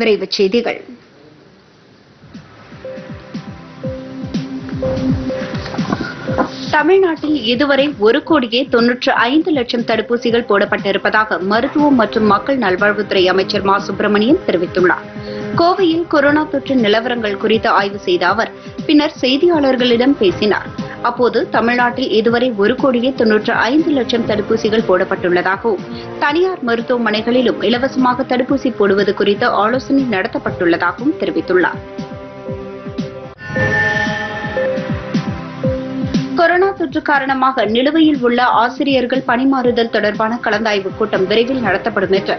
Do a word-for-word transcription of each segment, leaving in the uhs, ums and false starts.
விரைவுச் செய்திகள். தமிழ்நாட்டில் இதுவரை ஒரு கோடியே தொன்னூற்று ஐந்து லட்சம் தடுப்பூசிகள் போடப்பட்டிருப்பதாக மருத்துவம் மற்றும் மக்கள் நல்வாழ்வுத்துறை அமைச்சர் மா சுப்பிரமணியன் தெரிவித்துள்ளார். கோவையில் கொரோனா தொற்று நிலவரங்கள் குறித்து ஆய்வு செய்த அவர் பின்னர் செய்தியாளர்களிடம் பேசினார். அப்போது தமிழ்நாட்டில் இதுவரை ஒரு கோடியே தொன்னூற்று ஐந்து லட்சம் தடுப்பூசிகள் போடப்பட்டுள்ளதாகவும் தனியார் மருத்துவமனைகளிலும் இலவசமாக தடுப்பூசி போடுவது குறித்து ஆலோசனை நடத்தப்பட்டுள்ளதாகவும் தெரிவித்துள்ளார். கொரோனா தொற்று காரணமாக நிலுவையில் உள்ள ஆசிரியர்கள் பணிமாறுதல் தொடர்பான கலந்தாய்வுக் கூட்டம் விரைவில் நடத்தப்படும் என்று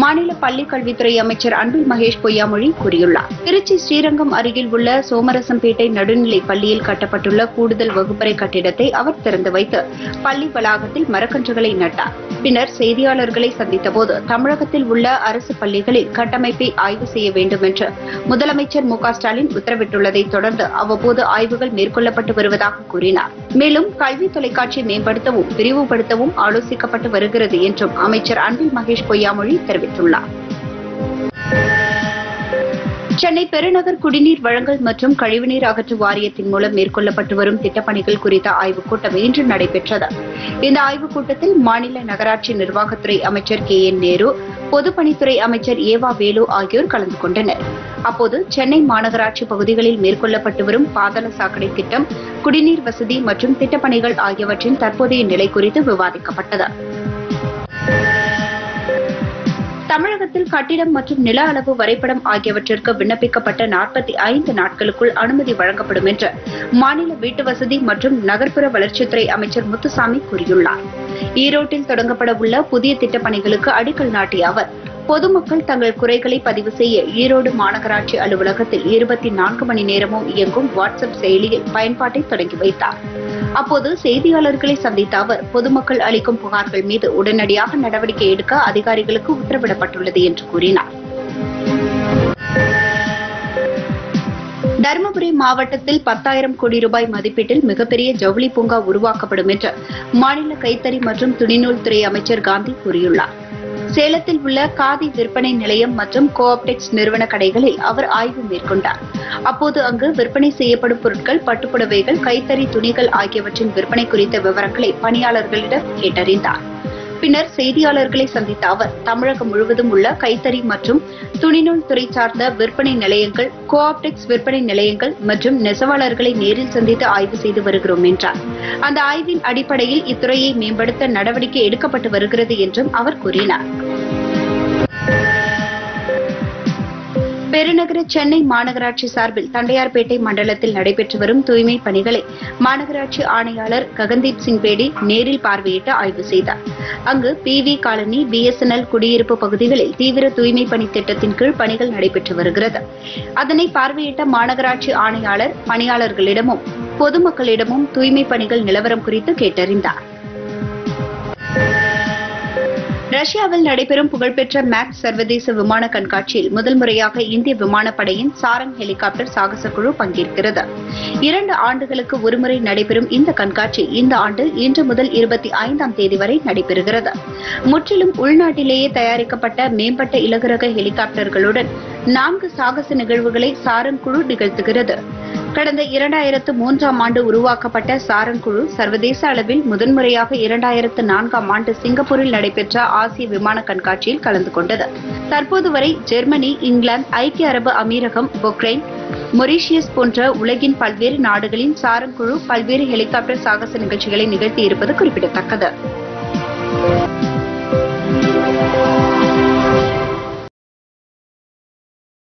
மாநில பள்ளிக் கல்வித்துறை அமைச்சர் அன்பில் மகேஷ் பொய்யாமொழி கூறியுள்ளார். திருச்சி ஸ்ரீரங்கம் அருகில் உள்ள சோமரசம்பேட்டை நடுநிலைப் பள்ளியில் கட்டப்பட்டுள்ள கூடுதல் வகுப்பறை கட்டிடத்தை அவர் திறந்து வைத்து பள்ளி வளாகத்தில் மரக்கன்றுகளை நட்டார். பின்னர் செய்தியாளர்களை சந்தித்தபோது தமிழகத்தில் உள்ள அரசு பள்ளிகளில் கட்டமைப்பை ஆய்வு செய்ய வேண்டும் என்று முதலமைச்சர் முகஸ்டாலின் உத்தரவிட்டுள்ளதை தொடர்ந்து அவ்வப்போது ஆய்வுகள் மேற்கொள்ளப்பட்டு வருவதாக கூறினார். மேலும் கல்வி தொலைக்காட்சி மேம்படுத்தவும் விரிவுபடுத்தவும் ஆலோசிக்கப்பட்டு வருகிறது என்றும் அமைச்சர் அன்பில் மகேஷ் பொய்யாமொழி தெரிவித்துள்ளார். சென்னை பெருநகர் குடிநீர் வழங்கல் மற்றும் கழிவுநீர் அகற்று வாரியத்தின் மூலம் மேற்கொள்ளப்பட்டு வரும் திட்டப்பணிகள் குறித்த ஆய்வுக் கூட்டம் இன்று நடைபெற்றது. இந்த ஆய்வுக் கூட்டத்தில் மாநில நகராட்சி நிர்வாகத்துறை அமைச்சர் கே என் நேரு, பொதுப்பணித்துறை அமைச்சர் ஏவா வேலு ஆகியோர் கலந்து கொண்டனர். அப்போது சென்னை மாநகராட்சி பகுதிகளில் மேற்கொள்ளப்பட்டு வரும் பாதாள சாக்கடை திட்டம், குடிநீர் வசதி மற்றும் திட்டப்பணிகள் ஆகியவற்றின் தற்போதைய நிலை குறித்து விவாதிக்கப்பட்டது. தமிழகத்தில் கட்டிடம் மற்றும் நில அளவு வரைபடம் ஆகியவற்றிற்கு விண்ணப்பிக்கப்பட்ட நாற்பத்தி ஐந்து நாட்களுக்குள் அனுமதி வழங்கப்படும் என்று மாநில வீட்டு வசதி மற்றும் நகர்ப்புற வளர்ச்சித்துறை அமைச்சர் முத்துசாமி கூறியுள்ளார். ஈரோட்டில் தொடங்கப்பட உள்ள புதிய திட்டப்பணிகளுக்கு அடிக்கல் நாட்டிய அவர் பொதுமக்கள் தங்கள் குறைகளை பதிவு செய்ய ஈரோடு மாநகராட்சி அலுவலகத்தில் இருபத்தி நான்கு மணி நேரமும் இயங்கும் வாட்ஸ்அப் செயலியில் பயன்பாட்டை தொடங்கி வைத்தார். அப்போது செய்தியாளர்களை சந்தித்த அவர் பொதுமக்கள் அளிக்கும் புகார்கள் மீது உடனடியாக நடவடிக்கை எடுக்க அதிகாரிகளுக்கு உத்தரவிடப்பட்டுள்ளது என்று கூறினார். தருமபுரி மாவட்டத்தில் பத்தாயிரம் கோடி ரூபாய் மதிப்பீட்டில் மிகப்பெரிய ஜவுளி பூங்கா உருவாக்கப்படும் என்று மாநில கைத்தறி மற்றும் துணிநூல் துறை அமைச்சர் காந்தி கூறியுள்ளார். சேலத்தில் உள்ள காதி விற்பனை நிலையம் மற்றும் கோஆப்டெக்ஸ் நிறுவன கடைகளில் அவர் ஆய்வு மேற்கொண்டார். அப்போது அங்கு விற்பனை செய்யப்படும் பொருட்கள், பட்டுப்புடவைகள், கைத்தறி துணிகள் ஆகியவற்றின் விற்பனை குறித்த விவரங்களை பணியாளர்களிடம் கேட்டறிந்தார். பின்னர் செய்தியாளர்களை சந்தித்த அவர் தமிழகம் முழுவதும் உள்ள கைத்தறி மற்றும் துணிநூல் துறை சார்ந்த விற்பனை நிலையங்கள், கோஆப்டெக்ஸ் விற்பனை நிலையங்கள் மற்றும் நெசவாளர்களை நேரில் சந்தித்து ஆய்வு செய்து வருகிறோம் என்றார். அந்த ஆய்வின் அடிப்படையில் இத்துறையை மேம்படுத்த நடவடிக்கை எடுக்கப்பட்டு வருகிறது என்றும் அவர் கூறினார். பெருநகர சென்னை மாநகராட்சி சார்பில் தண்டையார்பேட்டை மண்டலத்தில் நடைபெற்று வரும் தூய்மைப் பணிகளை மாநகராட்சி ஆணையாளர் ககன்தீப் சிங் பேடி நேரில் பார்வையிட்டு ஆய்வு செய்தார். அங்கு P V colony, B S N L குடியிருப்பு பகுதிகளில் தீவிர தூய்மைப் பணி திட்டத்தின் கீழ் பணிகள் நடைபெற்று வருகிறது. அதனை பார்வையிட்ட மாநகராட்சி ஆணையாளர் பணியாளர்களிடமும் பொதுமக்களிடமும் தூய்மைப் பணிகள் நிலவரம் குறித்து கேட்டறிந்தார். ரஷ்யாவில் நடைபெறும் புகழ்பெற்ற மேக்ஸ் சர்வதேச விமான கண்காட்சியில் முதல் முறையாக இந்திய விமானப்படையின் சாரங் ஹெலிகாப்டர் சாகச குழு பங்கேற்கிறது. இரண்டு ஆண்டுகளுக்கு ஒருமுறை நடைபெறும் இந்த கண்காட்சி இந்த ஆண்டு இன்று முதல் இருபத்தி ஐந்தாம் தேதி வரை நடைபெறுகிறது. முற்றிலும் உள்நாட்டிலேயே தயாரிக்கப்பட்ட மேம்பட்ட இலகுரக ஹெலிகாப்டர்களுடன் நான்கு சாகச நிகழ்வுகளை சாரங் குழு நிகழ்த்துகிறது. கடந்த இரண்டாயிரத்து மூன்றாம் ஆண்டு உருவாக்கப்பட்ட சாரங் குழு சர்வதேச அளவில் முதன்முறையாக இரண்டாயிரத்து நான்காம் ஆண்டு சிங்கப்பூரில் நடைபெற்ற ஆசிய விமான கண்காட்சியில் கலந்து கொண்டது. தற்போது வரை ஜெர்மனி, இங்கிலாந்து, ஐக்கிய அரபு அமீரகம், பொக்ரைன், மொரீஷியஸ் போன்ற உலகின் பல்வேறு நாடுகளின் சாரங் குழு பல்வேறு ஹெலிகாப்டர் சாகச நிகழ்ச்சிகளை நிகழ்த்தி இருப்பது குறிப்பிடத்தக்கது.